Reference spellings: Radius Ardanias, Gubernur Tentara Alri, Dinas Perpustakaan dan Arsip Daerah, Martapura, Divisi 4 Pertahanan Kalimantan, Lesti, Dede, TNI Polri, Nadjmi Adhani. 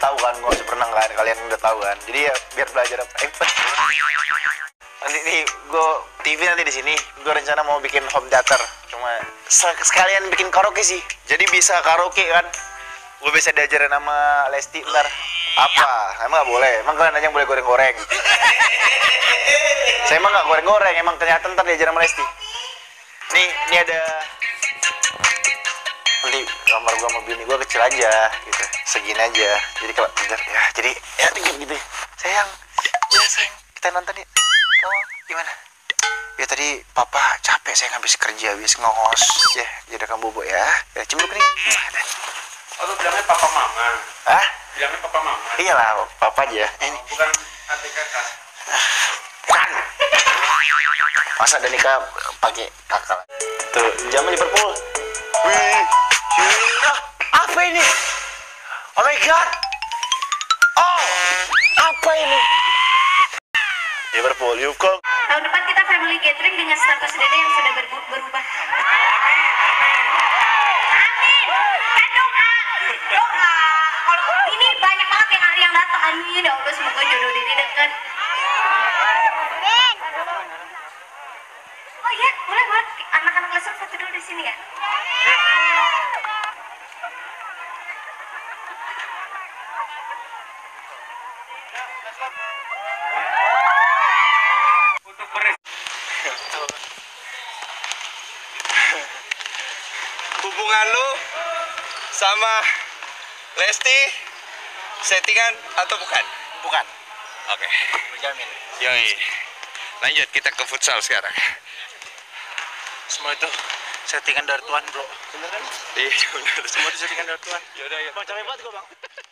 tahu kan mau berenang kan, kalian udah tahu kan. Jadi ya biar belajar apa. Nanti nih gue TV nanti di sini gue rencana mau bikin home theater, cuma sekalian bikin karaoke sih. Jadi bisa karaoke kan. Gue bisa diajarin sama Lesti ntar. Apa? Emang gak boleh? Emang kalian aja yang boleh goreng-goreng? Saya emang gak goreng-goreng, emang ternyata ntar diajarin sama Lesti. Nih, ini ada. Nanti kamar gue sama bini gue kecil aja gitu. Segini aja. Jadi kalau bener ya, jadi ya gitu. Sayang, ya sayang, kita nonton ya. Kamu gimana? Ya tadi papa capek, saya habis kerja, habis ngos. Ya, jadi kamu bobo ya. Ya cemburuk nih. Oh, lu bilangnya papa mama? Hah? Bilangnya papa mama? Iyalah, papa aja. Ini. Bukan adik kakak? Bukan! Masa ada nikah pakai kakak? Tuh, jamnya Liverpool. Wih! Apa ini? Oh my god! Oh! Apa ini? Liverpool, you come! Tahun depan kita family gathering dengan status dede yang sudah berubah. Hubungan lu sama Lesti settingan atau bukan? Bukan. Oke. Jamin. Yoi. Lanjut kita ke futsal sekarang. Semua itu settingan dari Tuhan, bro. Bener kan? Iya, bener. Semua itu settingan dari Tuhan. Yaudah, ya. Bang, capek banget gua, Bang.